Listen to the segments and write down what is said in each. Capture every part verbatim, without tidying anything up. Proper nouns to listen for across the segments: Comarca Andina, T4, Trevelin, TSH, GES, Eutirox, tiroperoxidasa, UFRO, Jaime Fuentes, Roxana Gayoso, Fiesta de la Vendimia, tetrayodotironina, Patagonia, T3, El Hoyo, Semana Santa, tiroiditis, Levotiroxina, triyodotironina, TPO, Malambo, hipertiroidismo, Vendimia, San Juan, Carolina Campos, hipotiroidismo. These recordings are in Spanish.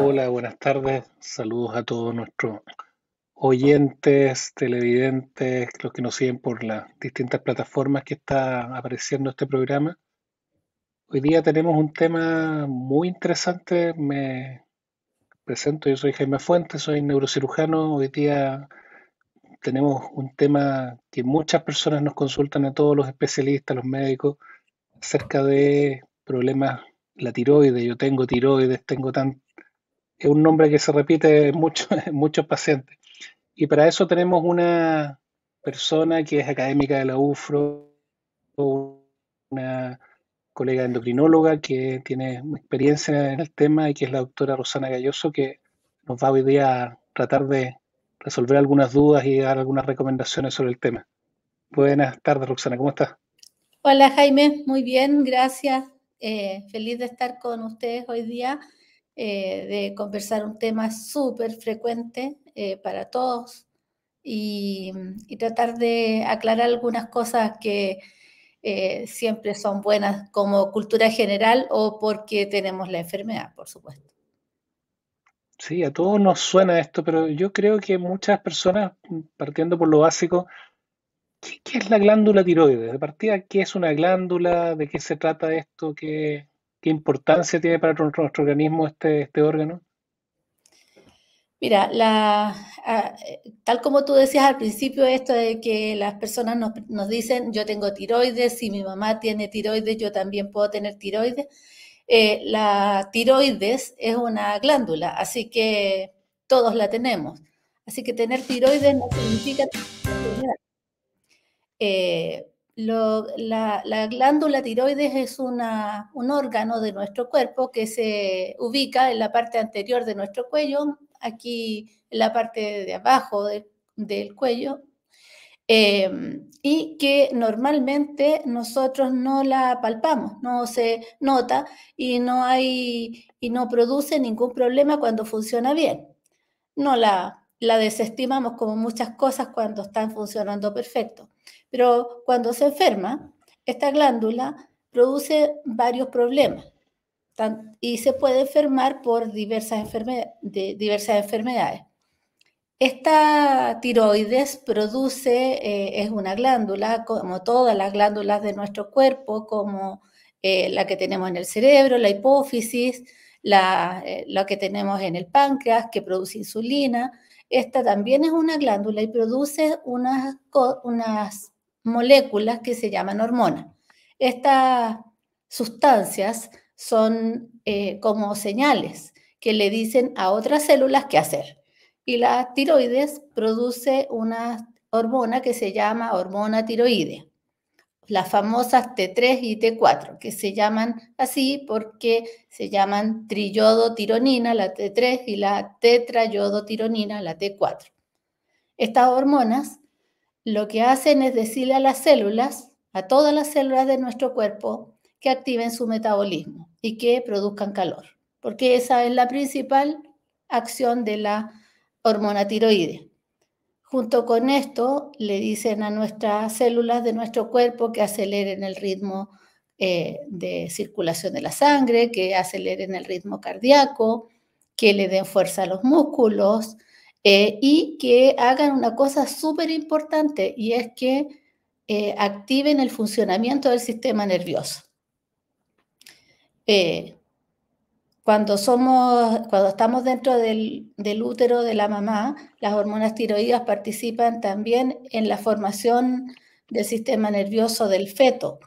Hola, buenas tardes. Saludos a todos nuestros oyentes, televidentes, los que nos siguen por las distintas plataformas que está apareciendo este programa. Hoy día tenemos un tema muy interesante. Me presento, yo soy Jaime Fuentes, soy neurocirujano. Hoy día tenemos un tema que muchas personas nos consultan a todos los especialistas, los médicos, acerca de problemas, la tiroides. Yo tengo tiroides, tengo tan... Es un nombre que se repite en muchos, en muchos pacientes. Y para eso tenemos una persona que es académica de la UFRO, una colega endocrinóloga que tiene experiencia en el tema y que es la doctora Roxana Gayoso, que nos va hoy día a tratar de resolver algunas dudas y dar algunas recomendaciones sobre el tema. Buenas tardes, Roxana, ¿cómo estás? Hola, Jaime, muy bien, gracias. Eh, feliz de estar con ustedes hoy día, eh, de conversar un tema súper frecuente eh, para todos y, y tratar de aclarar algunas cosas que eh, siempre son buenas como cultura general o porque tenemos la enfermedad, por supuesto. Sí, a todos nos suena esto, pero yo creo que muchas personas, partiendo por lo básico, ¿Qué, ¿Qué es la glándula tiroides? De partida, ¿qué es una glándula? ¿De qué se trata esto? ¿Qué, qué importancia tiene para nuestro, nuestro organismo este, este órgano? Mira, la, a, tal como tú decías al principio, esto de que las personas nos, nos dicen, yo tengo tiroides, si mi mamá tiene tiroides, yo también puedo tener tiroides. Eh, la tiroides es una glándula, así que todos la tenemos. Así que tener tiroides no significa tener. Eh, lo, la, la glándula tiroides es una, un órgano de nuestro cuerpo que se ubica en la parte anterior de nuestro cuello, aquí en la parte de abajo de, del cuello, eh, y que normalmente nosotros no la palpamos, no se nota y no, hay, y no produce ningún problema cuando funciona bien. No la, la desestimamos como muchas cosas cuando están funcionando perfecto. Pero cuando se enferma, esta glándula produce varios problemas y se puede enfermar por diversas, enferme de diversas enfermedades. Esta tiroides produce, eh, es una glándula, como todas las glándulas de nuestro cuerpo, como eh, la que tenemos en el cerebro, la hipófisis, la, eh, la que tenemos en el páncreas, que produce insulina. Esta también es una glándula y produce unas, unas moléculas que se llaman hormonas. Estas sustancias son eh, como señales que le dicen a otras células qué hacer. Y la tiroides produce una hormona que se llama hormona tiroidea, las famosas T tres y T cuatro, que se llaman así porque se llaman triyodotironina, la T tres, y la tetrayodotironina, la T cuatro. Estas hormonas lo que hacen es decirle a las células, a todas las células de nuestro cuerpo, que activen su metabolismo y que produzcan calor, porque esa es la principal acción de la hormona tiroidea. Junto con esto, le dicen a nuestras células de nuestro cuerpo que aceleren el ritmo eh, de circulación de la sangre, que aceleren el ritmo cardíaco, que le den fuerza a los músculos eh, y que hagan una cosa súper importante, y es que eh, activen el funcionamiento del sistema nervioso. Eh, Cuando, somos, cuando estamos dentro del, del útero de la mamá, las hormonas tiroideas participan también en la formación del sistema nervioso del feto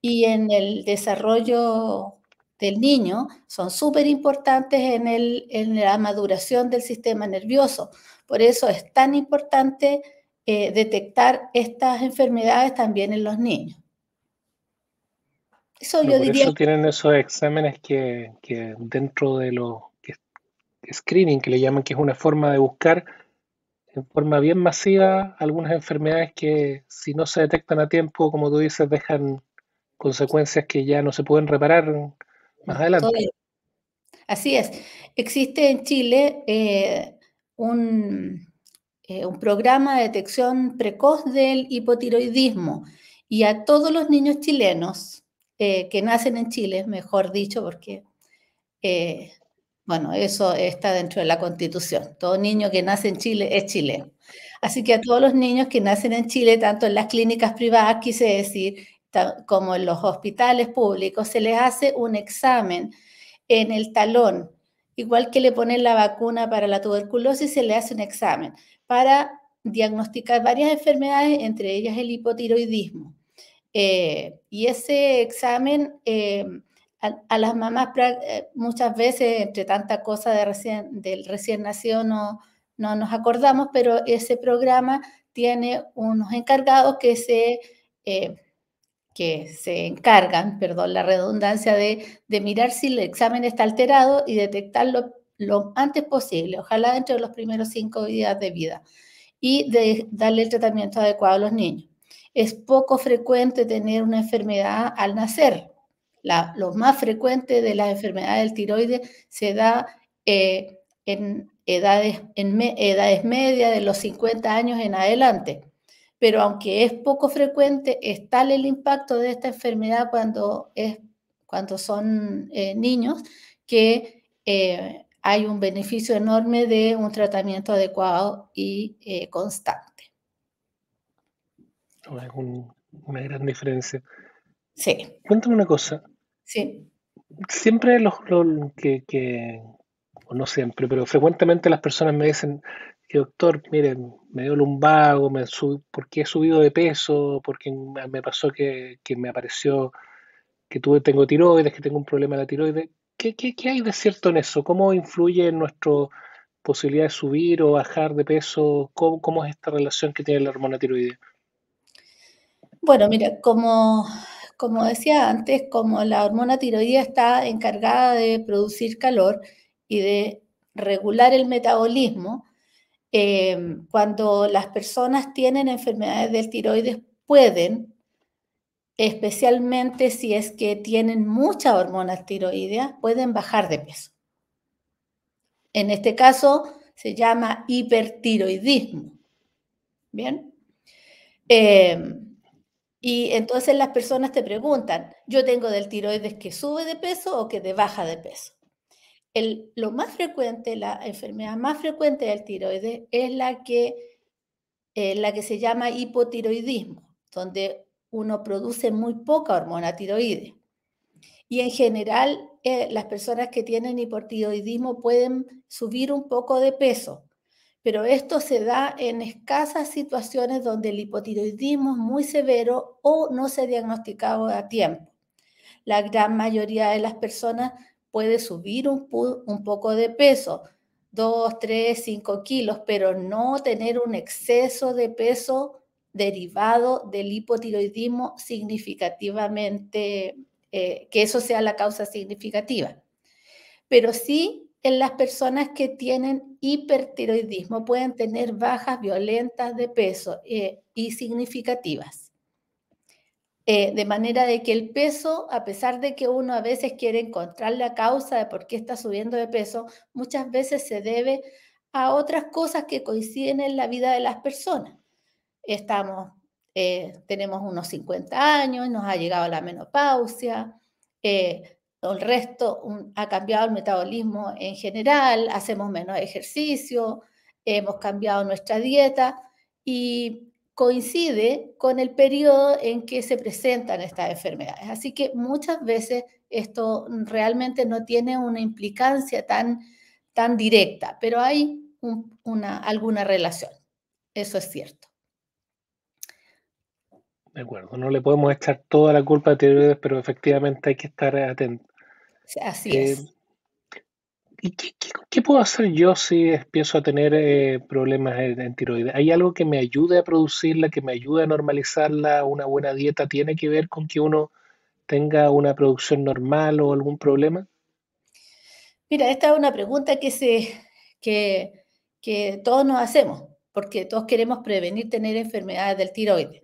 y en el desarrollo del niño. Son súper importantes en, el, en la maduración del sistema nervioso. Por eso es tan importante eh, detectar estas enfermedades también en los niños. Eso yo por diría... eso tienen esos exámenes que, que dentro de lo que screening, que le llaman, que es una forma de buscar en forma bien masiva algunas enfermedades que si no se detectan a tiempo, como tú dices, dejan consecuencias que ya no se pueden reparar más adelante. Así es. Existe en Chile eh, un, eh, un programa de detección precoz del hipotiroidismo, y a todos los niños chilenos Eh, que nacen en Chile, mejor dicho, porque eh, Bueno, eso está dentro de la Constitución. Todo niño que nace en Chile es chileno. Así que a todos los niños que nacen en Chile, tanto en las clínicas privadas, quise decir, como en los hospitales públicos, se les hace un examen en el talón. Igual que le ponen la vacuna para la tuberculosis, se le hace un examen para diagnosticar varias enfermedades, entre ellas el hipotiroidismo. Eh, y ese examen... Eh, A, a las mamás muchas veces, entre tanta cosa de recién, del recién nacido, no, no nos acordamos, pero ese programa tiene unos encargados que se, eh, que se encargan, perdón la redundancia, de, de mirar si el examen está alterado y detectarlo lo antes posible, ojalá dentro de los primeros cinco días de vida, y de darle el tratamiento adecuado a los niños. Es poco frecuente tener una enfermedad al nacer. La, lo más frecuente de las enfermedades del tiroides se da eh, en edades, en me, edades medias, de los cincuenta años en adelante. Pero aunque es poco frecuente, es tal el impacto de esta enfermedad cuando, es, cuando son eh, niños, que eh, hay un beneficio enorme de un tratamiento adecuado y eh, constante. Es un, una gran diferencia. Sí. Cuéntame una cosa. Sí. Siempre los, los que, que, o no siempre, pero frecuentemente las personas me dicen que doctor, miren, me dio lumbago, me sub, porque he subido de peso, porque me pasó que, que me apareció que tuve, tengo tiroides, que tengo un problema de la tiroides. ¿Qué, qué, ¿Qué hay de cierto en eso? ¿Cómo influye en nuestra posibilidad de subir o bajar de peso? ¿Cómo, cómo es esta relación que tiene la hormona tiroidea? Bueno, mira, como... Como decía antes, como la hormona tiroidea está encargada de producir calor y de regular el metabolismo, eh, cuando las personas tienen enfermedades del tiroides pueden, especialmente si es que tienen mucha hormona tiroidea, pueden bajar de peso. En este caso se llama hipertiroidismo. ¿Bien? Eh, Y entonces las personas te preguntan, ¿yo tengo del tiroides que sube de peso o que te baja de peso? El, lo más frecuente, la enfermedad más frecuente del tiroides es la que, eh, la que se llama hipotiroidismo, donde uno produce muy poca hormona tiroides. Y en general, eh, las personas que tienen hipotiroidismo pueden subir un poco de peso, pero esto se da en escasas situaciones donde el hipotiroidismo es muy severo o no se ha diagnosticado a tiempo. La gran mayoría de las personas puede subir un, un poco de peso, dos, tres, cinco kilos, pero no tener un exceso de peso derivado del hipotiroidismo significativamente, eh, que eso sea la causa significativa. Pero sí, en las personas que tienen hipertiroidismo pueden tener bajas violentas de peso eh, y significativas. Eh, de manera de que el peso, a pesar de que uno a veces quiere encontrar la causa de por qué está subiendo de peso, muchas veces se debe a otras cosas que coinciden en la vida de las personas. Estamos, eh, tenemos unos cincuenta años, nos ha llegado la menopausia, eh, el resto un, ha cambiado el metabolismo en general, hacemos menos ejercicio, hemos cambiado nuestra dieta y coincide con el periodo en que se presentan estas enfermedades. Así que muchas veces esto realmente no tiene una implicancia tan, tan directa, pero hay un, una, alguna relación, eso es cierto. De acuerdo, no le podemos echar toda la culpa a tiroides, pero efectivamente hay que estar atentos. Así eh, es. ¿Y qué, qué, qué puedo hacer yo si empiezo a tener eh, problemas en, en tiroides? ¿Hay algo que me ayude a producirla, que me ayude a normalizarla? ¿Una buena dieta tiene que ver con que uno tenga una producción normal o algún problema? Mira, esta es una pregunta que, se, que, que todos nos hacemos, porque todos queremos prevenir tener enfermedades del tiroides.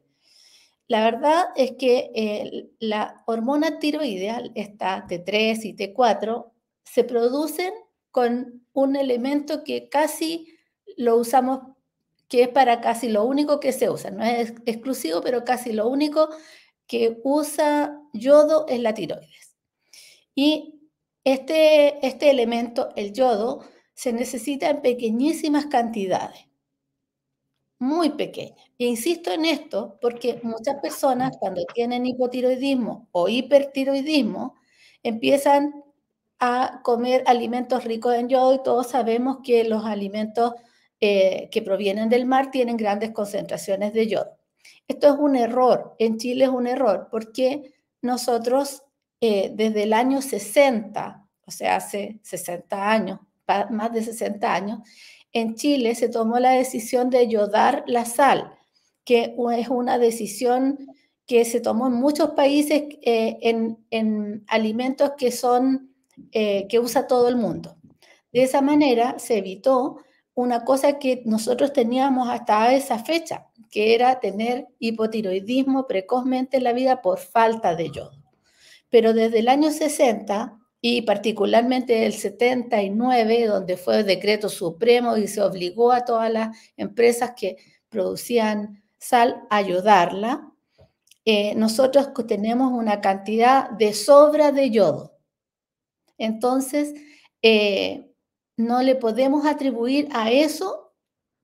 La verdad es que eh, la hormona tiroidea, esta T tres y T cuatro, se producen con un elemento que casi lo usamos, que es para casi lo único que se usa. No es exclusivo, pero casi lo único que usa yodo es la tiroides. Y Este, este elemento, el yodo, se necesita en pequeñísimas cantidades, muy pequeñas. E insisto en esto porque muchas personas cuando tienen hipotiroidismo o hipertiroidismo empiezan a comer alimentos ricos en yodo y todos sabemos que los alimentos eh, que provienen del mar tienen grandes concentraciones de yodo. Esto es un error, en Chile es un error porque nosotros eh, desde el año sesenta, o sea, hace sesenta años, más de sesenta años, en Chile se tomó la decisión de yodar la sal, que es una decisión que se tomó en muchos países eh, en, en alimentos que, son, eh, que usa todo el mundo. De esa manera se evitó una cosa que nosotros teníamos hasta esa fecha, que era tener hipotiroidismo precozmente en la vida por falta de yodo. Pero desde el año sesenta, y particularmente el setenta y nueve, donde fue el decreto supremo y se obligó a todas las empresas que producían sal a yodarla, eh, nosotros tenemos una cantidad de sobra de yodo. Entonces, eh, no le podemos atribuir a eso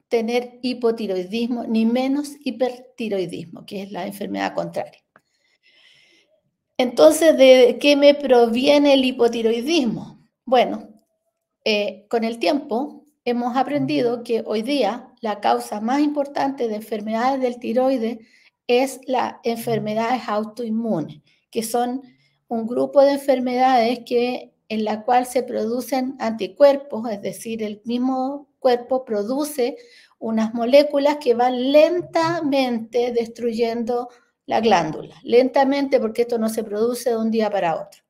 tener hipotiroidismo, ni menos hipertiroidismo, que es la enfermedad contraria. Entonces, ¿de qué me proviene el hipotiroidismo? Bueno, eh, con el tiempo hemos aprendido que hoy día la causa más importante de enfermedades del tiroides es las enfermedades autoinmunes, que son un grupo de enfermedades que, en la cual se producen anticuerpos, es decir, el mismo cuerpo produce unas moléculas que van lentamente destruyendo la glándula, lentamente, porque esto no se produce de un día para otro.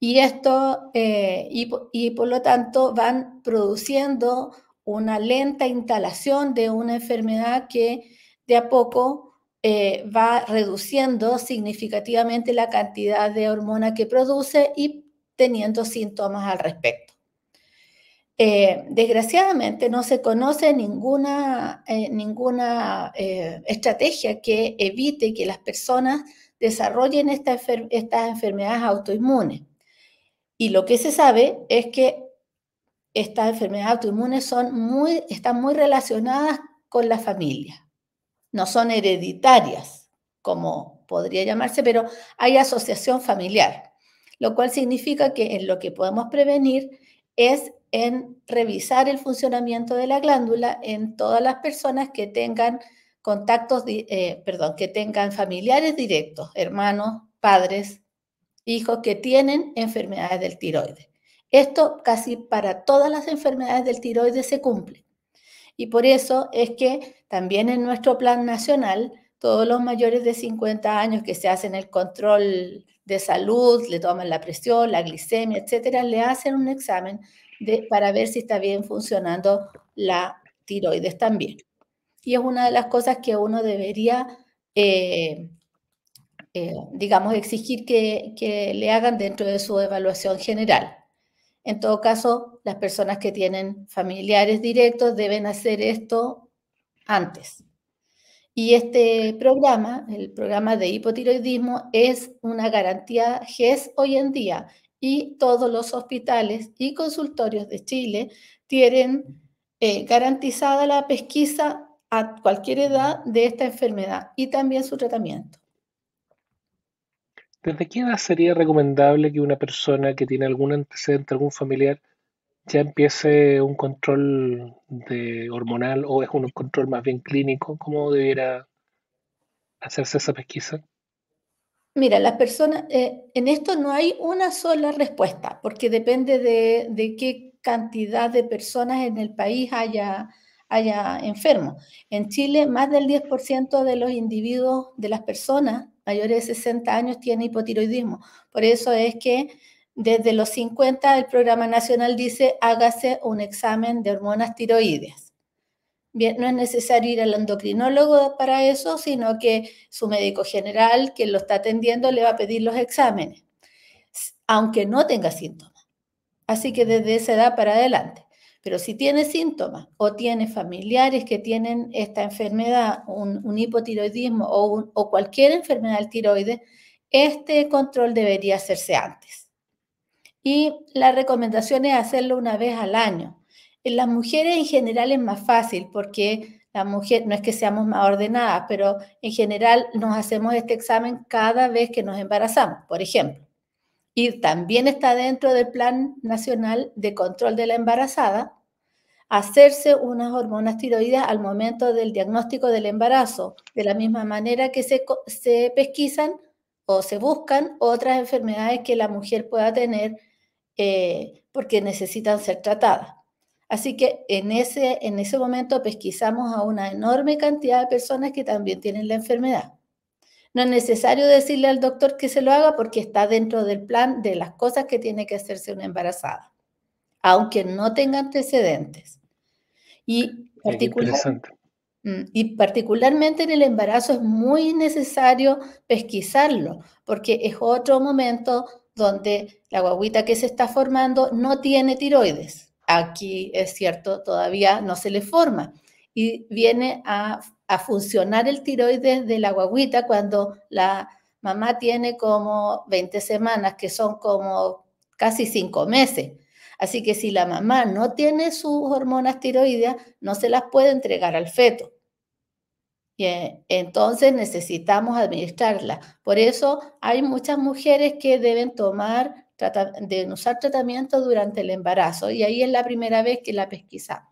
Y esto, eh, y, y por lo tanto, van produciendo una lenta instalación de una enfermedad que de a poco eh, va reduciendo significativamente la cantidad de hormona que produce y teniendo síntomas al respecto. Eh, desgraciadamente no se conoce ninguna, eh, ninguna eh, estrategia que evite que las personas desarrollen esta enfer- estas enfermedades autoinmunes. Y lo que se sabe es que estas enfermedades autoinmunes son muy, están muy relacionadas con la familia. No son hereditarias, como podría llamarse, pero hay asociación familiar, lo cual significa que en lo que podemos prevenir es en revisar el funcionamiento de la glándula en todas las personas que tengan contactos, eh, perdón, que tengan familiares directos, hermanos, padres, hijos que tienen enfermedades del tiroides. Esto casi para todas las enfermedades del tiroides se cumple. Y por eso es que también en nuestro plan nacional, todos los mayores de cincuenta años que se hacen el control de salud, le toman la presión, la glicemia, etcétera, le hacen un examen De, para ver si está bien funcionando la tiroides también. Y es una de las cosas que uno debería, eh, eh, digamos, exigir que, que le hagan dentro de su evaluación general. En todo caso, las personas que tienen familiares directos deben hacer esto antes. Y este programa, el programa de hipotiroidismo, es una garantía G E S hoy en día. Y todos los hospitales y consultorios de Chile tienen eh, garantizada la pesquisa a cualquier edad de esta enfermedad y también su tratamiento. ¿Desde qué edad sería recomendable que una persona que tiene algún antecedente, algún familiar, ya empiece un control de hormonal o es un control más bien clínico? ¿Cómo debiera hacerse esa pesquisa? Mira, las personas, eh, en esto no hay una sola respuesta, porque depende de, de qué cantidad de personas en el país haya, haya enfermos. En Chile, más del diez por ciento de los individuos, de las personas mayores de sesenta años, tienen hipotiroidismo. Por eso es que desde los cincuenta el programa nacional dice hágase un examen de hormonas tiroideas. Bien, no es necesario ir al endocrinólogo para eso, sino que su médico general, que lo está atendiendo, le va a pedir los exámenes, aunque no tenga síntomas. Así que desde esa edad para adelante. Pero si tiene síntomas o tiene familiares que tienen esta enfermedad, un, un hipotiroidismo o, un, o cualquier enfermedad del tiroides, este control debería hacerse antes. y la recomendación es hacerlo una vez al año. En las mujeres en general es más fácil porque la mujer, no es que seamos más ordenadas, pero en general nos hacemos este examen cada vez que nos embarazamos, por ejemplo. Y también está dentro del Plan Nacional de Control de la Embarazada hacerse unas hormonas tiroides al momento del diagnóstico del embarazo, de la misma manera que se, se pesquisan o se buscan otras enfermedades que la mujer pueda tener eh, porque necesitan ser tratadas. Así que en ese, en ese momento pesquisamos a una enorme cantidad de personas que también tienen la enfermedad. No es necesario decirle al doctor que se lo haga porque está dentro del plan de las cosas que tiene que hacerse una embarazada, aunque no tenga antecedentes. Y, particular, y particularmente en el embarazo es muy necesario pesquisarlo porque es otro momento donde la guagüita que se está formando no tiene tiroides. Aquí es cierto, todavía no se le forma y viene a, a funcionar el tiroides de la guagüita cuando la mamá tiene como veinte semanas, que son como casi cinco meses. Así que si la mamá no tiene sus hormonas tiroideas, no se las puede entregar al feto. Bien, entonces necesitamos administrarla. Por eso hay muchas mujeres que deben tomar de usar tratamiento durante el embarazo y ahí es la primera vez que la pesquisamos.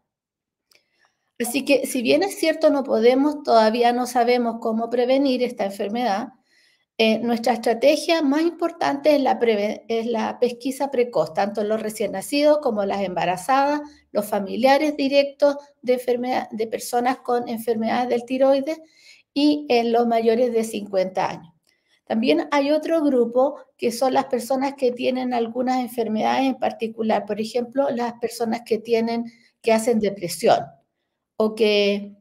Así que si bien es cierto no podemos, todavía no sabemos cómo prevenir esta enfermedad, eh, nuestra estrategia más importante es la, es la pesquisa precoz, tanto en los recién nacidos como las embarazadas, los familiares directos de, enfermedad, de personas con enfermedades del tiroides y en los mayores de cincuenta años. También hay otro grupo que son las personas que tienen algunas enfermedades en particular, por ejemplo, las personas que tienen, que hacen depresión o que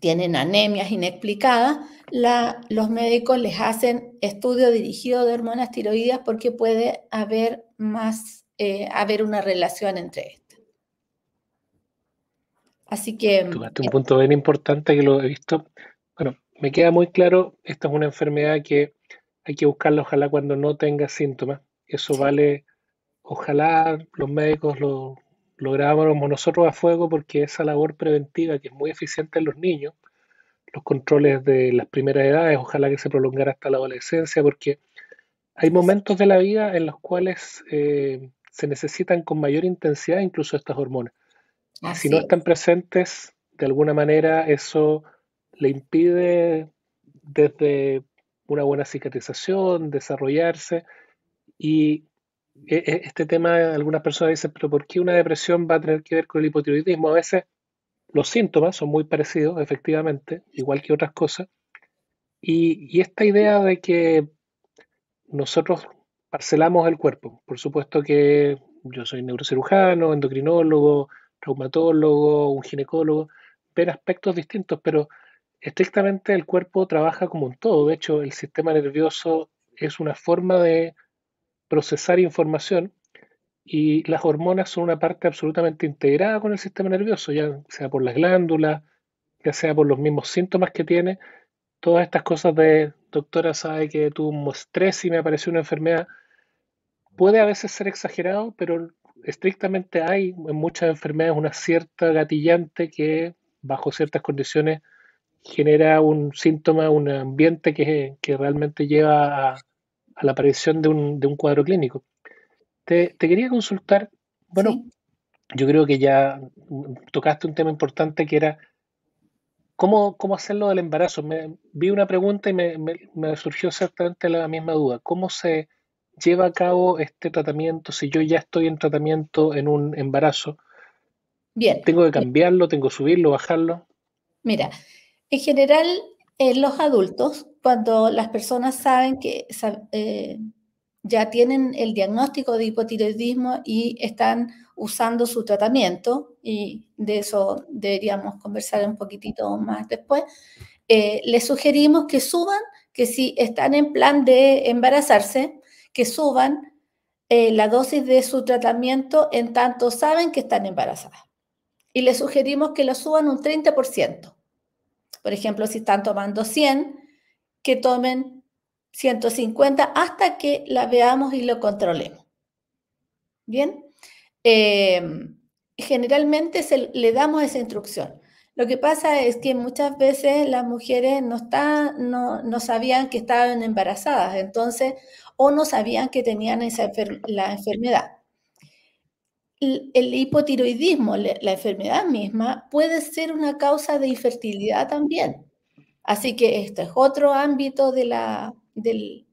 tienen anemias inexplicadas, la, los médicos les hacen estudio dirigido de hormonas tiroideas porque puede haber más, eh, haber una relación entre estas. Así que... Tomaste un punto bien importante que lo he visto. Bueno, me queda muy claro, esta es una enfermedad que hay que buscarla, ojalá cuando no tenga síntomas. Eso sí vale, ojalá los médicos lo, lo grabáramos nosotros a fuego porque esa labor preventiva que es muy eficiente en los niños, los controles de las primeras edades, ojalá que se prolongara hasta la adolescencia porque hay momentos de la vida en los cuales eh, se necesitan con mayor intensidad incluso estas hormonas. Así. Si no están presentes, de alguna manera eso le impide desde una buena cicatrización, desarrollarse, y este tema, algunas personas dicen, pero ¿por qué una depresión va a tener que ver con el hipotiroidismo? A veces los síntomas son muy parecidos, efectivamente, igual que otras cosas, y, y esta idea de que nosotros parcelamos el cuerpo, por supuesto que yo soy neurocirujano, endocrinólogo, traumatólogo, un ginecólogo, ver aspectos distintos, pero estrictamente el cuerpo trabaja como un todo. De hecho, el sistema nervioso es una forma de procesar información y las hormonas son una parte absolutamente integrada con el sistema nervioso, ya sea por las glándulas, ya sea por los mismos síntomas que tiene. Todas estas cosas de doctora sabe que tuvo un estrés y me apareció una enfermedad. Puede a veces ser exagerado, pero estrictamente hay en muchas enfermedades una cierta gatillante que bajo ciertas condiciones genera un síntoma, un ambiente que, que realmente lleva a, a la aparición de un, de un cuadro clínico. Te, te quería consultar, bueno, ¿sí? Yo creo que ya tocaste un tema importante que era cómo, cómo hacerlo del embarazo. Me, vi una pregunta y me, me, me surgió exactamente la misma duda. ¿Cómo se lleva a cabo este tratamiento si yo ya estoy en tratamiento en un embarazo? Bien. ¿Tengo que cambiarlo? ¿Tengo que subirlo, bajarlo? Mira, en general, eh, los adultos, cuando las personas saben que eh, ya tienen el diagnóstico de hipotiroidismo y están usando su tratamiento, y de eso deberíamos conversar un poquitito más después, eh, les sugerimos que suban, que si están en plan de embarazarse, que suban eh, la dosis de su tratamiento en tanto saben que están embarazadas. Y les sugerimos que lo suban un treinta por ciento. Por ejemplo, si están tomando cien, que tomen ciento cincuenta hasta que la veamos y lo controlemos. ¿Bien? Eh, generalmente se, le damos esa instrucción. Lo que pasa es que muchas veces las mujeres no, está, no, no sabían que estaban embarazadas, entonces, o no sabían que tenían esa enfer la enfermedad. El, el hipotiroidismo, la enfermedad misma, puede ser una causa de infertilidad también. Así que este es otro ámbito de la, del,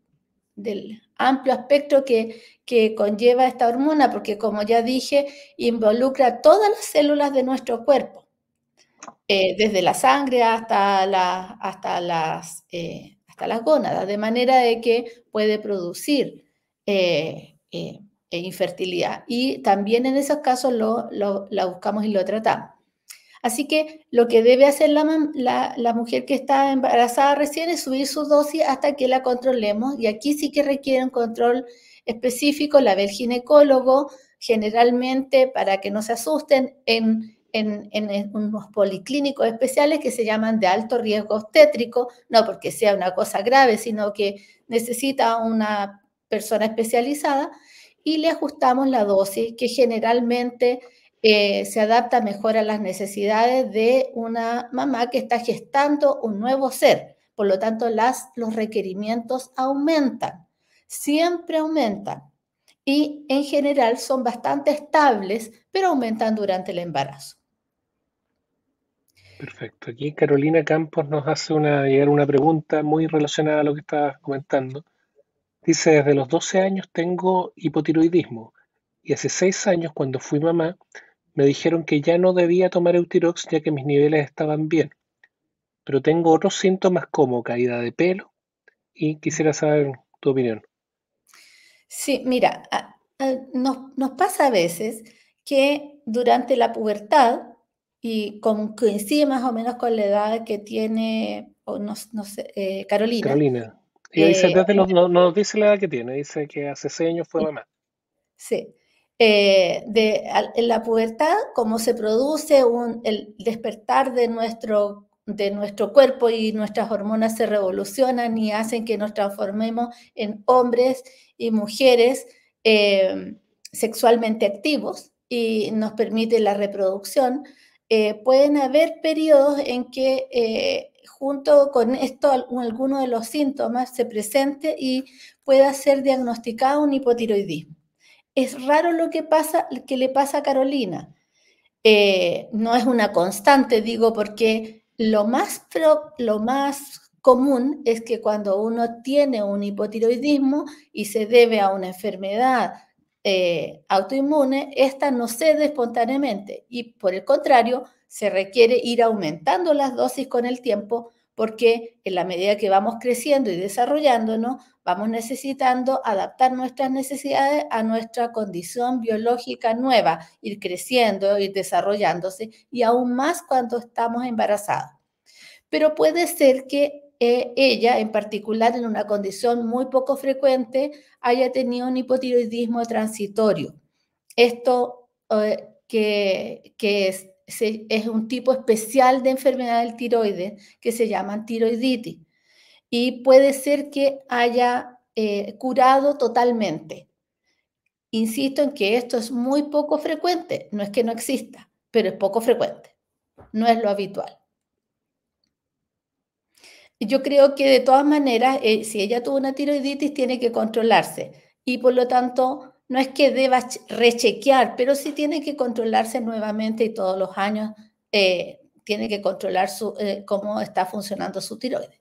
del amplio espectro que, que conlleva esta hormona, porque como ya dije, involucra todas las células de nuestro cuerpo, eh, desde la sangre hasta, la, hasta, las, eh, hasta las gónadas, de manera de que puede producir eh, eh, infertilidad. Y también en esos casos lo, lo, la buscamos y lo tratamos. Así que lo que debe hacer la, la, la mujer que está embarazada recién es subir su dosis hasta que la controlemos. Y aquí sí que requiere un control específico, la ve el ginecólogo, generalmente para que no se asusten, en, en, en unos policlínicos especiales que se llaman de alto riesgo obstétrico, no porque sea una cosa grave, sino que necesita una persona especializada, y le ajustamos la dosis que generalmente... Eh, se adapta mejor a las necesidades de una mamá que está gestando un nuevo ser. Por lo tanto, las, los requerimientos aumentan, siempre aumentan. Y en general son bastante estables, pero aumentan durante el embarazo. Perfecto. Aquí Carolina Campos nos hace una, llegar una pregunta muy relacionada a lo que estabas comentando. Dice, desde los doce años tengo hipotiroidismo. Y hace seis años, cuando fui mamá, me dijeron que ya no debía tomar Eutirox ya que mis niveles estaban bien. Pero tengo otros síntomas como caída de pelo y quisiera saber tu opinión. Sí, mira, a, a, nos, nos pasa a veces que durante la pubertad, y con, coincide más o menos con la edad que tiene o no, no sé, eh, Carolina. Carolina. Ella eh, dice, desde los, no, no dice la edad que tiene, dice que hace seis años fue mamá. Sí. Eh, de, al, en la pubertad, como se produce un, el despertar de nuestro, de nuestro cuerpo y nuestras hormonas se revolucionan y hacen que nos transformemos en hombres y mujeres eh, sexualmente activos y nos permite la reproducción, eh, pueden haber periodos en que eh, junto con esto alguno de los síntomas se presente y pueda ser diagnosticado un hipotiroidismo. Es raro lo que, pasa, que le pasa a Carolina. Eh, no es una constante, digo, porque lo más, pro, lo más común es que cuando uno tiene un hipotiroidismo y se debe a una enfermedad eh, autoinmune, esta no cede espontáneamente y, por el contrario, se requiere ir aumentando las dosis con el tiempo, porque en la medida que vamos creciendo y desarrollándonos, vamos necesitando adaptar nuestras necesidades a nuestra condición biológica nueva, ir creciendo, ir desarrollándose, y aún más cuando estamos embarazados. Pero puede ser que eh, ella, en particular en una condición muy poco frecuente, haya tenido un hipotiroidismo transitorio. Esto eh, que, que es... es un tipo especial de enfermedad del tiroides que se llama tiroiditis, y puede ser que haya eh, curado totalmente. Insisto en que esto es muy poco frecuente, no es que no exista, pero es poco frecuente, no es lo habitual. Yo creo que de todas maneras, eh, si ella tuvo una tiroiditis, tiene que controlarse y por lo tanto... no es que deba rechequear, pero sí tiene que controlarse nuevamente y todos los años eh, tiene que controlar su, eh, cómo está funcionando su tiroides.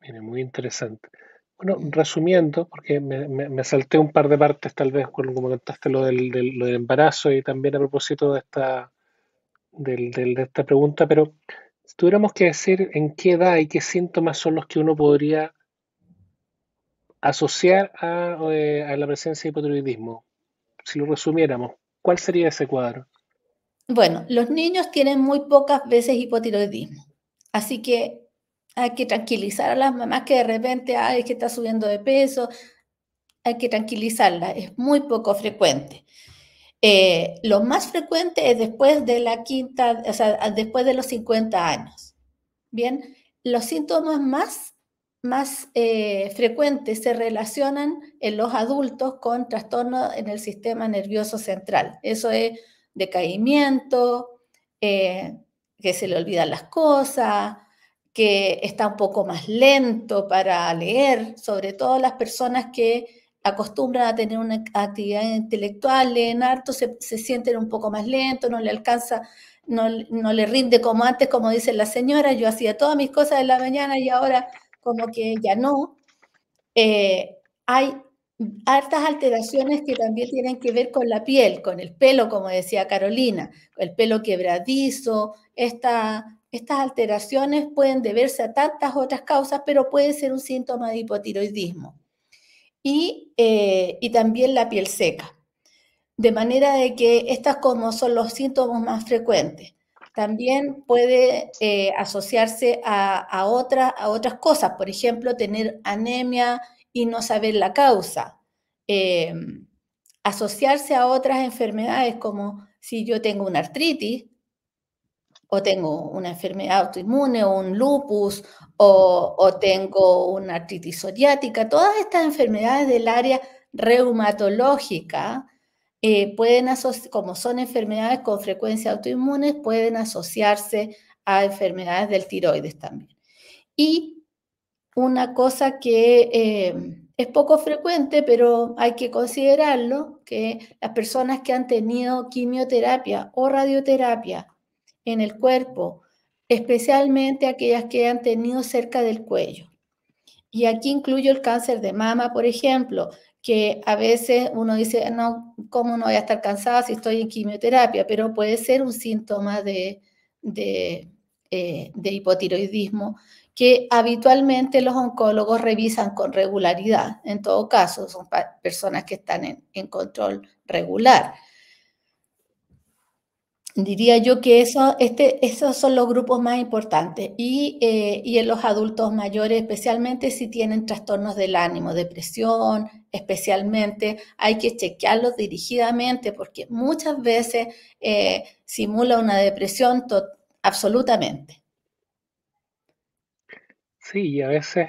Mire, muy interesante. Bueno, resumiendo, porque me, me, me salté un par de partes tal vez cuando comentaste lo del, del, lo del embarazo y también a propósito de esta, del, del, de esta pregunta, pero si tuviéramos que decir en qué edad y qué síntomas son los que uno podría... asociar a, eh, a la presencia de hipotiroidismo. Si lo resumiéramos, ¿cuál sería ese cuadro? Bueno, los niños tienen muy pocas veces hipotiroidismo, así que hay que tranquilizar a las mamás que de repente, ay, es que está subiendo de peso, hay que tranquilizarlas, es muy poco frecuente. Eh, lo más frecuente es después de la quinta, o sea, después de los cincuenta años. Bien, los síntomas más más eh, frecuentes se relacionan en los adultos con trastornos en el sistema nervioso central. Eso es decaimiento, eh, que se le olvidan las cosas, que está un poco más lento para leer, sobre todo las personas que acostumbran a tener una actividad intelectual, leen harto, se, se sienten un poco más lentos, no le alcanza... No, no le rinde como antes, como dice la señora, yo hacía todas mis cosas en la mañana y ahora como que ya no. Eh, hay hartas alteraciones que también tienen que ver con la piel, con el pelo, como decía Carolina, el pelo quebradizo. Esta, estas alteraciones pueden deberse a tantas otras causas, pero puede ser un síntoma de hipotiroidismo. Y, eh, y también la piel seca. De manera de que estas como son los síntomas más frecuentes. También puede eh, asociarse a, a, otra, a otras cosas, por ejemplo, tener anemia y no saber la causa. Eh, asociarse a otras enfermedades como si yo tengo una artritis o tengo una enfermedad autoinmune o un lupus o, o tengo una artritis psoriática. Todas estas enfermedades del área reumatológica, Eh, pueden como son enfermedades con frecuencia autoinmunes, pueden asociarse a enfermedades del tiroides también. Y una cosa que eh, es poco frecuente, pero hay que considerarlo, que las personas que han tenido quimioterapia o radioterapia en el cuerpo, especialmente aquellas que han tenido cerca del cuello. Y aquí incluyo el cáncer de mama, por ejemplo, que a veces uno dice, no, ¿cómo no voy a estar cansada si estoy en quimioterapia? Pero puede ser un síntoma de, de, eh, de hipotiroidismo que habitualmente los oncólogos revisan con regularidad. En todo caso, son personas que están en, en control regular. Diría yo que eso, este, esos son los grupos más importantes. Y, eh, y en los adultos mayores, especialmente si tienen trastornos del ánimo, depresión, especialmente hay que chequearlos dirigidamente porque muchas veces eh, simula una depresión absolutamente. Sí, y a veces,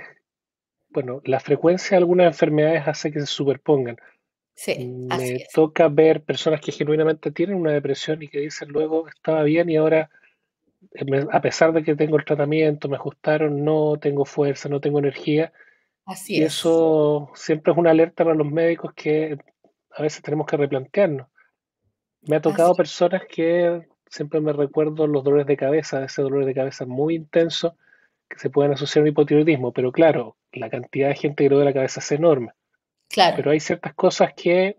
bueno, la frecuencia de algunas enfermedades hace que se superpongan. Sí, así es. Me toca ver personas que genuinamente tienen una depresión y que dicen luego estaba bien y ahora a pesar de que tengo el tratamiento, me ajustaron, no tengo fuerza, no tengo energía. Así es. Y eso siempre es una alerta para los médicos que a veces tenemos que replantearnos. Me ha tocado personas que siempre me recuerdo los dolores de cabeza, ese dolor de cabeza muy intenso que se pueden asociar a un hipotiroidismo, pero claro, la cantidad de gente que le duele la cabeza es enorme. Claro. Pero hay ciertas cosas que,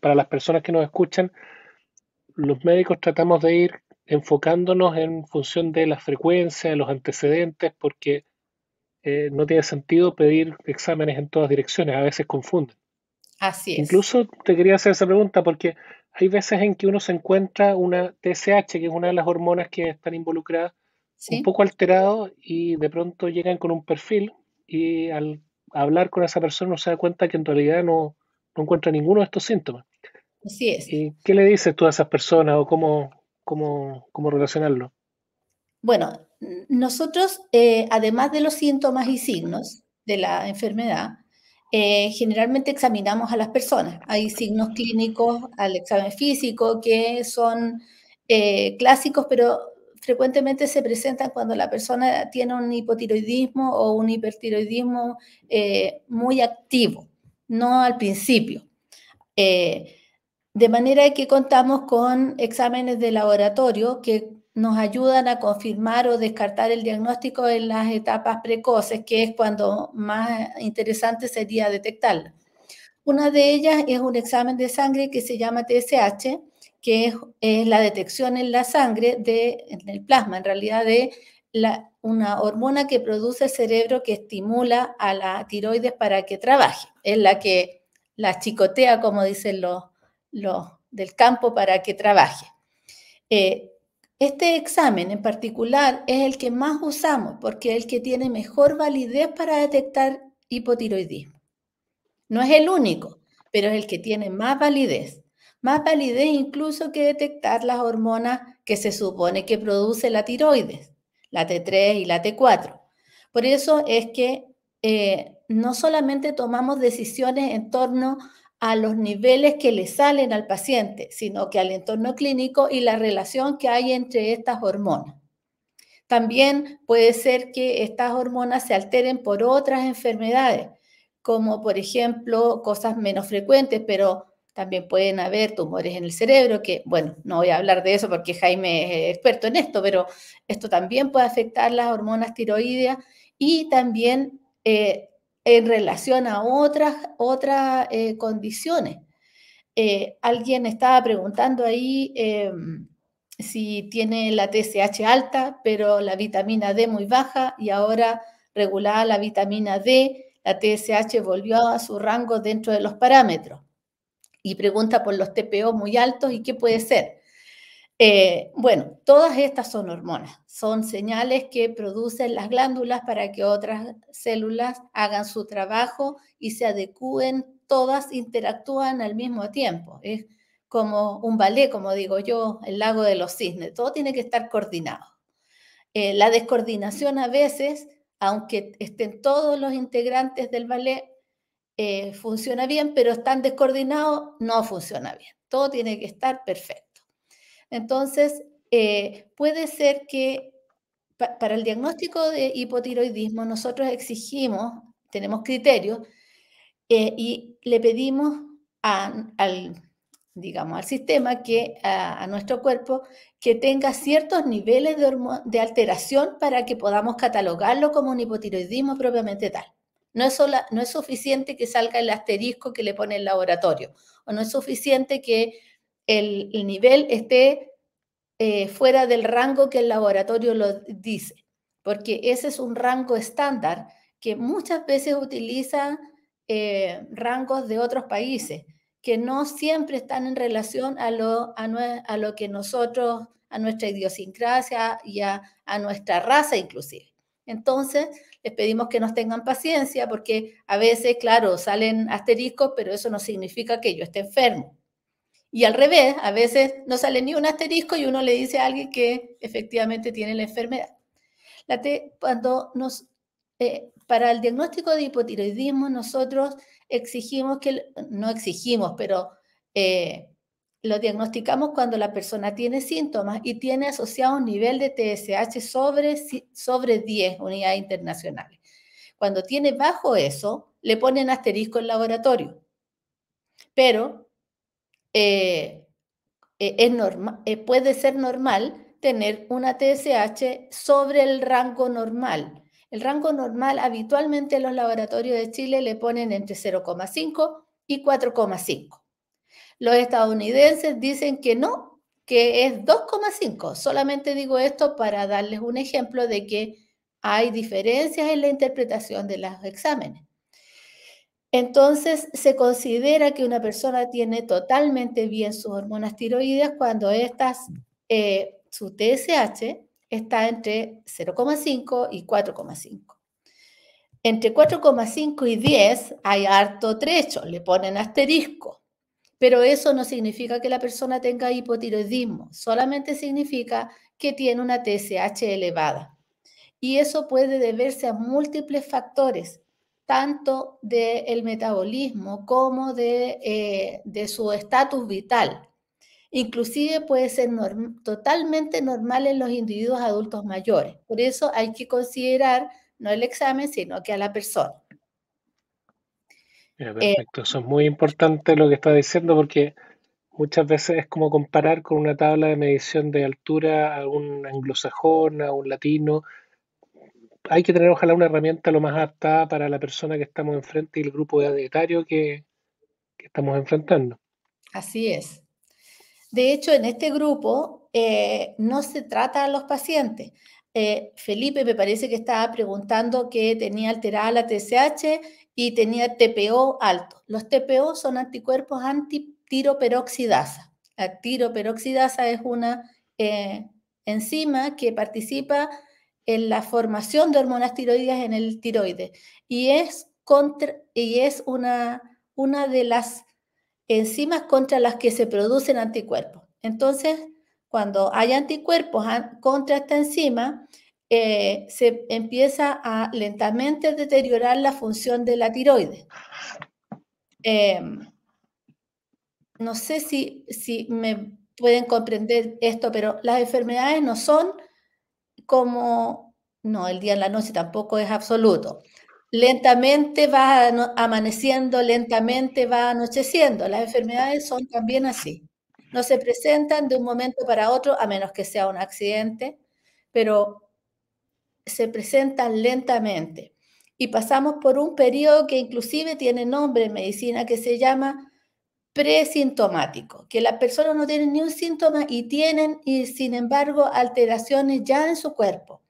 para las personas que nos escuchan, los médicos tratamos de ir enfocándonos en función de la frecuencia, de los antecedentes, porque eh, no tiene sentido pedir exámenes en todas direcciones, a veces confunden. Así es. Incluso te quería hacer esa pregunta, porque hay veces en que uno se encuentra una T S H, que es una de las hormonas que están involucradas, ¿sí? Un poco alterado, y de pronto llegan con un perfil, y al hablar con esa persona no se da cuenta que en realidad no, no encuentra ninguno de estos síntomas. Así es. ¿Y qué le dices tú a esas personas o cómo, cómo, cómo relacionarlo? Bueno, nosotros, eh, además de los síntomas y signos de la enfermedad, eh, generalmente examinamos a las personas. Hay signos clínicos al examen físico que son eh, clásicos, pero frecuentemente se presentan cuando la persona tiene un hipotiroidismo o un hipertiroidismo eh, muy activo, no al principio. Eh, de manera que contamos con exámenes de laboratorio que nos ayudan a confirmar o descartar el diagnóstico en las etapas precoces, que es cuando más interesante sería detectarlo. Una de ellas es un examen de sangre que se llama T S H, que es, es la detección en la sangre, de, en el plasma, en realidad, de la, una hormona que produce el cerebro que estimula a la tiroides para que trabaje. Es la que la chicotea, como dicen los, los del campo, para que trabaje. Eh, este examen en particular es el que más usamos porque es el que tiene mejor validez para detectar hipotiroidismo. No es el único, pero es el que tiene más validez. Más validez incluso que detectar las hormonas que se supone que produce la tiroides, la T tres y la T cuatro. Por eso es que eh, no solamente tomamos decisiones en torno a los niveles que le salen al paciente, sino que al entorno clínico y la relación que hay entre estas hormonas. También puede ser que estas hormonas se alteren por otras enfermedades, como por ejemplo cosas menos frecuentes, pero también pueden haber tumores en el cerebro, que bueno, no voy a hablar de eso porque Jaime es experto en esto, pero esto también puede afectar las hormonas tiroideas y también eh, en relación a otras, otras eh, condiciones. Eh, alguien estaba preguntando ahí eh, si tiene la T S H alta, pero la vitamina D muy baja, y ahora regulada la vitamina D, la T S H volvió a su rango dentro de los parámetros. Y pregunta por los T P O muy altos y qué puede ser. Eh, bueno, todas estas son hormonas, son señales que producen las glándulas para que otras células hagan su trabajo y se adecúen, todas interactúan al mismo tiempo. Es como un ballet, como digo yo, el lago de los cisnes, todo tiene que estar coordinado. Eh, la descoordinación a veces, aunque estén todos los integrantes del ballet, Eh, funciona bien, pero están descoordinados, no funciona bien. Todo tiene que estar perfecto. Entonces, eh, puede ser que pa para el diagnóstico de hipotiroidismo nosotros exigimos, tenemos criterios, eh, y le pedimos a, al, digamos, al sistema, que, a, a nuestro cuerpo, que tenga ciertos niveles de, de alteración para que podamos catalogarlo como un hipotiroidismo propiamente tal. No es, sola, no es suficiente que salga el asterisco que le pone el laboratorio, o no es suficiente que el, el nivel esté eh, fuera del rango que el laboratorio lo dice, porque ese es un rango estándar que muchas veces utiliza eh, rangos de otros países, que no siempre están en relación a lo, a nue, a lo que nosotros, a nuestra idiosincrasia y a, a nuestra raza inclusive. Entonces, les pedimos que nos tengan paciencia porque a veces, claro, salen asteriscos, pero eso no significa que yo esté enfermo. Y al revés, a veces no sale ni un asterisco y uno le dice a alguien que efectivamente tiene la enfermedad. La te, cuando nos, eh, para el diagnóstico de hipotiroidismo nosotros exigimos que, no exigimos, pero eh, lo diagnosticamos cuando la persona tiene síntomas y tiene asociado un nivel de T S H sobre, sobre diez unidades internacionales. Cuando tiene bajo eso, le ponen asterisco en laboratorio. Pero eh, es normal, puede ser normal tener una T S H sobre el rango normal. El rango normal habitualmente en los laboratorios de Chile le ponen entre cero coma cinco y cuatro coma cinco. Los estadounidenses dicen que no, que es dos coma cinco. Solamente digo esto para darles un ejemplo de que hay diferencias en la interpretación de los exámenes. Entonces, se considera que una persona tiene totalmente bien sus hormonas tiroideas cuando estas, eh, su T S H está entre cero coma cinco y cuatro coma cinco. Entre cuatro coma cinco y diez hay harto trecho, le ponen asterisco. Pero eso no significa que la persona tenga hipotiroidismo, solamente significa que tiene una T S H elevada. Y eso puede deberse a múltiples factores, tanto del metabolismo como de, eh, de su estatus vital. Inclusive puede ser norm- totalmente normal en los individuos adultos mayores. Por eso hay que considerar no el examen, sino que a la persona. Perfecto, eso es muy importante lo que está diciendo porque muchas veces es como comparar con una tabla de medición de altura a un anglosajón, a un latino. Hay que tener ojalá una herramienta lo más adaptada para la persona que estamos enfrente y el grupo etario que, que estamos enfrentando. Así es. De hecho, en este grupo eh, no se trata a los pacientes. Eh, Felipe me parece que estaba preguntando que tenía alterada la T S H y tenía T P O alto. Los T P O son anticuerpos antitiroperoxidasa. La tiroperoxidasa es una eh, enzima que participa en la formación de hormonas tiroideas en el tiroides y es, contra, y es una, una de las enzimas contra las que se producen anticuerpos. Entonces, cuando hay anticuerpos contra esta enzima, eh, se empieza a lentamente deteriorar la función de la tiroides. Eh, no sé si, si me pueden comprender esto, pero las enfermedades no son como, no, el día en la noche tampoco es absoluto. Lentamente va amaneciendo, lentamente va anocheciendo. Las enfermedades son también así. No se presentan de un momento para otro, a menos que sea un accidente, pero se presentan lentamente. Y pasamos por un periodo que inclusive tiene nombre en medicina, que se llama presintomático, que las personas no tienen ni un síntoma y tienen, y sin embargo, alteraciones ya en su cuerpo.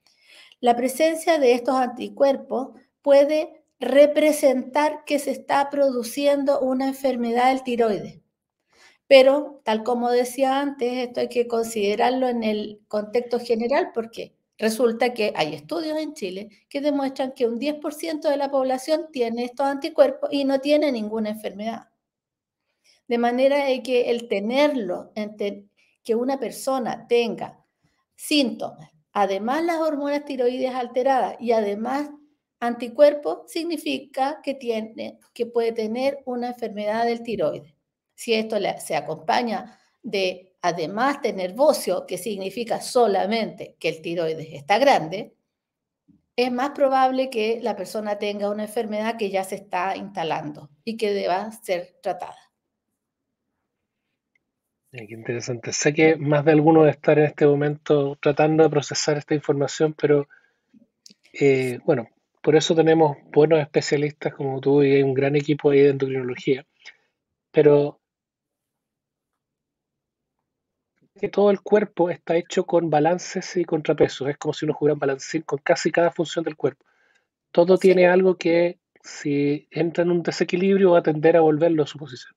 La presencia de estos anticuerpos puede representar que se está produciendo una enfermedad del tiroides. Pero, tal como decía antes, esto hay que considerarlo en el contexto general, porque resulta que hay estudios en Chile que demuestran que un diez por ciento de la población tiene estos anticuerpos y no tiene ninguna enfermedad. De manera que el tenerlo, que una persona tenga síntomas, además las hormonas tiroides alteradas y además anticuerpos, significa que, tiene, que puede tener una enfermedad del tiroides. Si esto se acompaña de además tener bocio, que significa solamente que el tiroides está grande, es más probable que la persona tenga una enfermedad que ya se está instalando y que deba ser tratada. Qué interesante. Sé que más de alguno debe estar en este momento tratando de procesar esta información, pero eh, bueno, por eso tenemos buenos especialistas como tú y hay un gran equipo ahí de endocrinología. Pero que todo el cuerpo está hecho con balances y contrapesos. Es como si uno jugara un balancín con casi cada función del cuerpo. Todo sí. Tiene algo que, si entra en un desequilibrio, va a tender a volverlo a su posición.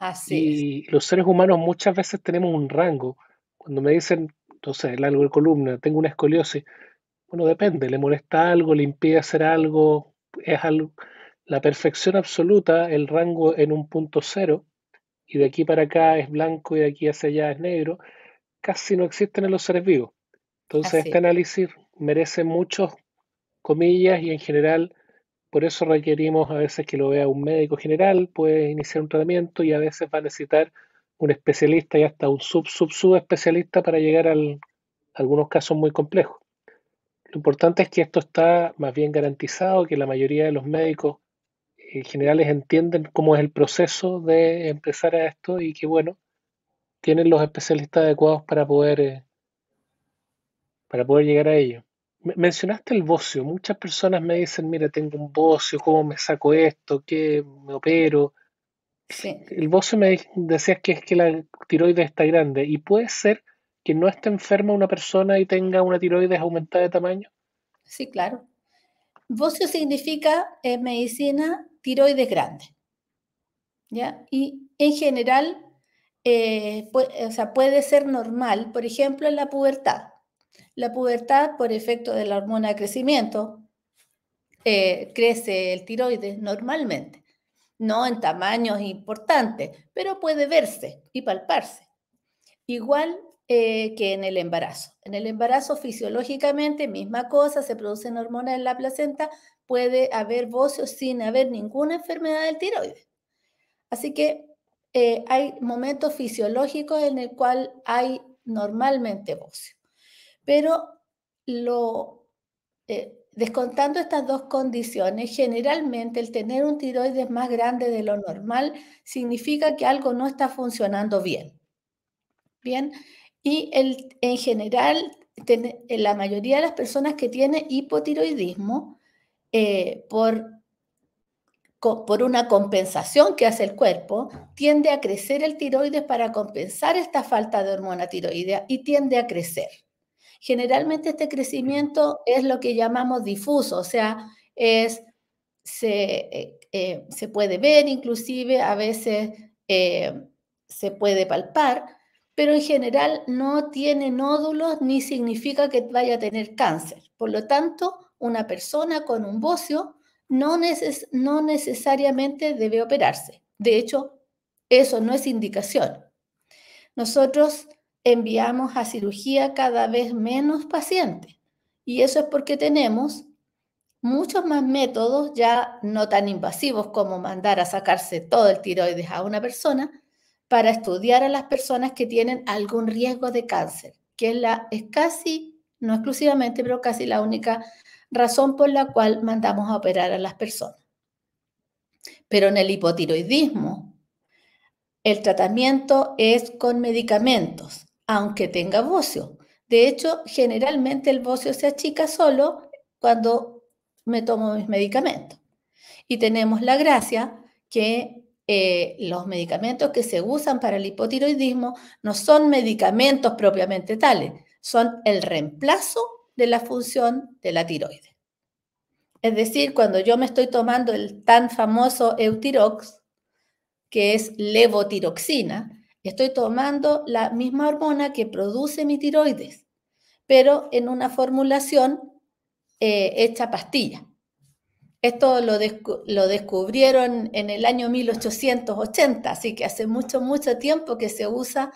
Así es. Y los seres humanos muchas veces tenemos un rango. Cuando me dicen, no sé, el largo de columna, tengo una escoliosis. Bueno, depende, le molesta algo, le impide hacer algo, es algo... La perfección absoluta, el rango en un punto cero, y de aquí para acá es blanco y de aquí hacia allá es negro, casi no existen en los seres vivos. Entonces Así. Este análisis merece muchos comillas y en general por eso requerimos a veces que lo vea un médico general, puede iniciar un tratamiento y a veces va a necesitar un especialista y hasta un sub sub sub especialista para llegar al, a algunos casos muy complejos. Lo importante es que esto está más bien garantizado, que la mayoría de los médicos generales entienden cómo es el proceso de empezar a esto y que, bueno, tienen los especialistas adecuados para poder eh, para poder llegar a ello. Mencionaste el bocio. Muchas personas me dicen, mira, tengo un bocio, ¿cómo me saco esto? ¿Qué? ¿Me opero? Sí. El bocio me decías que es que la tiroides está grande y puede ser que no esté enferma una persona y tenga una tiroides aumentada de tamaño. Sí, claro. Bocio significa en medicina tiroides grande, ¿ya? Y en general, eh, puede, o sea, puede ser normal, por ejemplo, en la pubertad. La pubertad, por efecto de la hormona de crecimiento, eh, crece el tiroides normalmente, no en tamaños importantes, pero puede verse y palparse. Igual eh, que en el embarazo. En el embarazo, fisiológicamente, misma cosa, se producen hormonas en la placenta, puede haber bocios sin haber ninguna enfermedad del tiroides. Así que eh, hay momentos fisiológicos en el cual hay normalmente bocio. Pero lo, eh, descontando estas dos condiciones, generalmente el tener un tiroides más grande de lo normal significa que algo no está funcionando bien. Bien, y el, en general, ten, la mayoría de las personas que tienen hipotiroidismo, Eh, por, co, por una compensación que hace el cuerpo, tiende a crecer el tiroides para compensar esta falta de hormona tiroidea y tiende a crecer. Generalmente este crecimiento es lo que llamamos difuso, o sea, es, se, eh, eh, se puede ver inclusive, a veces eh, se puede palpar, pero en general no tiene nódulos ni significa que vaya a tener cáncer. Por lo tanto, una persona con un bocio no, neces no necesariamente debe operarse. De hecho, eso no es indicación. Nosotros enviamos a cirugía cada vez menos pacientes Y eso es porque tenemos muchos más métodos ya no tan invasivos como mandar a sacarse todo el tiroides a una persona para estudiar a las personas que tienen algún riesgo de cáncer, que es, la, es casi, no exclusivamente, pero casi la única razón por la cual mandamos a operar a las personas. Pero en el hipotiroidismo, el tratamiento es con medicamentos, aunque tenga bocio. De hecho, generalmente el bocio se achica solo cuando me tomo mis medicamentos. Y tenemos la gracia que eh, los medicamentos que se usan para el hipotiroidismo no son medicamentos propiamente tales, son el reemplazo de la función de la tiroides. Es decir, cuando yo me estoy tomando el tan famoso Eutirox, que es levotiroxina, estoy tomando la misma hormona que produce mi tiroides, pero en una formulación eh, hecha pastilla. Esto lo, descu- lo descubrieron en el año mil ochocientos ochenta, así que hace mucho, mucho tiempo que se usa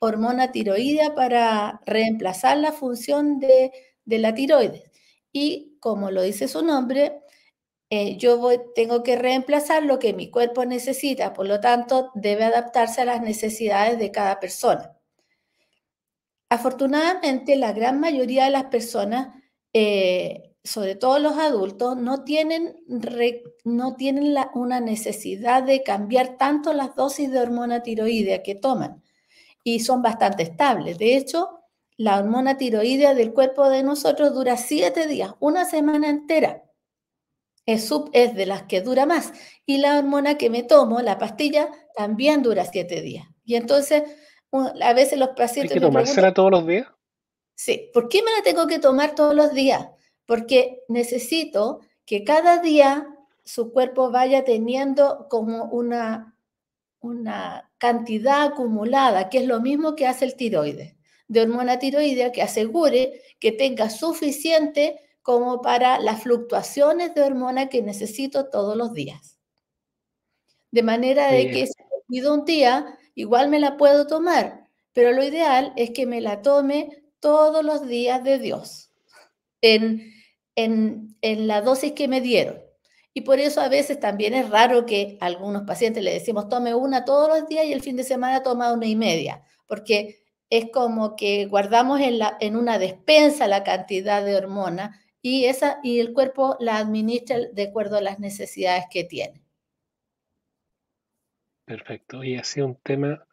hormona tiroidea para reemplazar la función de, de la tiroides. Y como lo dice su nombre, eh, yo voy, tengo que reemplazar lo que mi cuerpo necesita, por lo tanto debe adaptarse a las necesidades de cada persona. Afortunadamente, la gran mayoría de las personas, eh, sobre todo los adultos, no tienen, re, no tienen la, una necesidad de cambiar tanto las dosis de hormona tiroidea que toman y son bastante estables. De hecho, la hormona tiroidea del cuerpo de nosotros dura siete días, una semana entera. Es, sub, es de las que dura más. Y la hormona que me tomo, la pastilla, también dura siete días. Y entonces, a veces los pacientes... ¿Hay que tomársela todos los días? Sí. ¿Por qué me la tengo que tomar todos los días? Porque necesito que cada día su cuerpo vaya teniendo como una, una cantidad acumulada, que es lo mismo que hace el tiroides, de hormona tiroidea, que asegure que tenga suficiente como para las fluctuaciones de hormona que necesito todos los días. De manera de que si me pido un día, igual me la puedo tomar, pero lo ideal es que me la tome todos los días de Dios, en, en, en la dosis que me dieron. Y por eso a veces también es raro que a algunos pacientes le decimos tome una todos los días y el fin de semana toma una y media, porque es como que guardamos en, la, en una despensa la cantidad de hormona y, esa, y el cuerpo la administra de acuerdo a las necesidades que tiene. Perfecto. Y ha sido un tema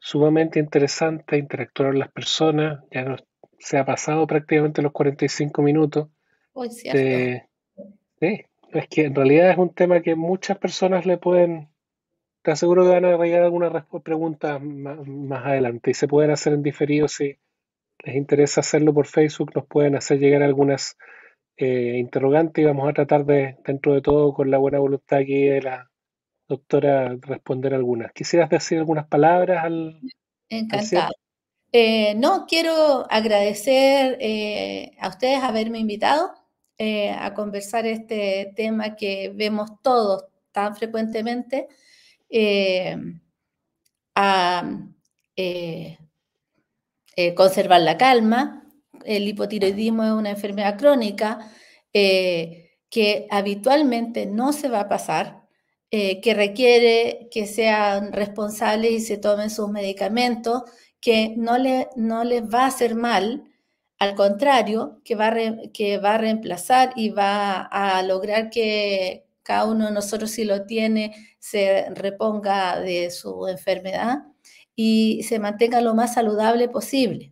sumamente interesante, interactuar con las personas. Ya nos, se ha pasado prácticamente los cuarenta y cinco minutos. Uy, cierto. De, de, es que en realidad es un tema que muchas personas le pueden... Te aseguro que van a llegar algunas preguntas más, más adelante y se pueden hacer en diferido. Si les interesa hacerlo por Facebook, nos pueden hacer llegar algunas eh, interrogantes y vamos a tratar de, dentro de todo, con la buena voluntad aquí de la doctora, responder algunas. ¿Quisieras decir algunas palabras al... Encantada. Eh, no, quiero agradecer eh, a ustedes haberme invitado eh, a conversar este tema que vemos todos tan frecuentemente. Eh, a eh, eh, conservar la calma. El hipotiroidismo es una enfermedad crónica eh, que habitualmente no se va a pasar, eh, que requiere que sean responsables y se tomen sus medicamentos, que no, le, no les va a hacer mal, al contrario, que va, a re, que va a reemplazar y va a lograr que cada uno de nosotros, si lo tiene, se reponga de su enfermedad y se mantenga lo más saludable posible.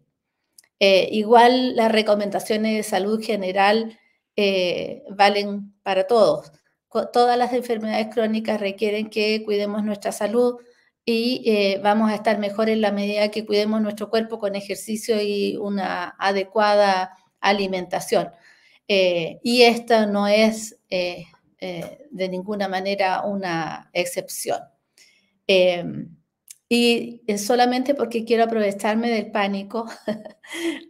Eh, igual las recomendaciones de salud general eh, valen para todos. Co- todas las enfermedades crónicas requieren que cuidemos nuestra salud y eh, vamos a estar mejor en la medida que cuidemos nuestro cuerpo con ejercicio y una adecuada alimentación. Eh, y esto no es... Eh, Eh, de ninguna manera una excepción. Eh, y solamente porque quiero aprovecharme del pánico,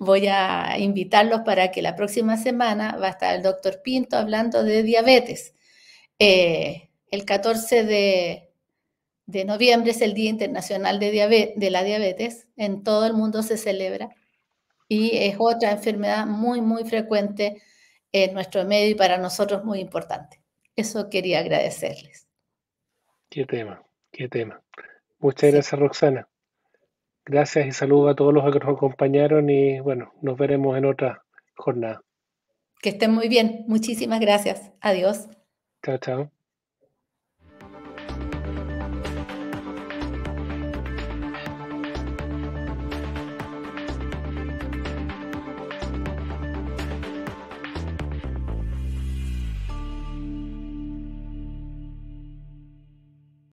voy a invitarlos para que la próxima semana va a estar el doctor Pinto hablando de diabetes. Eh, el catorce de noviembre es el Día Internacional de, Diabe- de la Diabetes, en todo el mundo se celebra. y es otra enfermedad muy, muy frecuente en nuestro medio y para nosotros muy importante. Eso quería agradecerles. Qué tema, qué tema. Muchas sí. gracias, Roxana. Gracias y saludos a todos los que nos acompañaron y bueno, nos veremos en otra jornada. Que estén muy bien. Muchísimas gracias. Adiós. Chao, chao.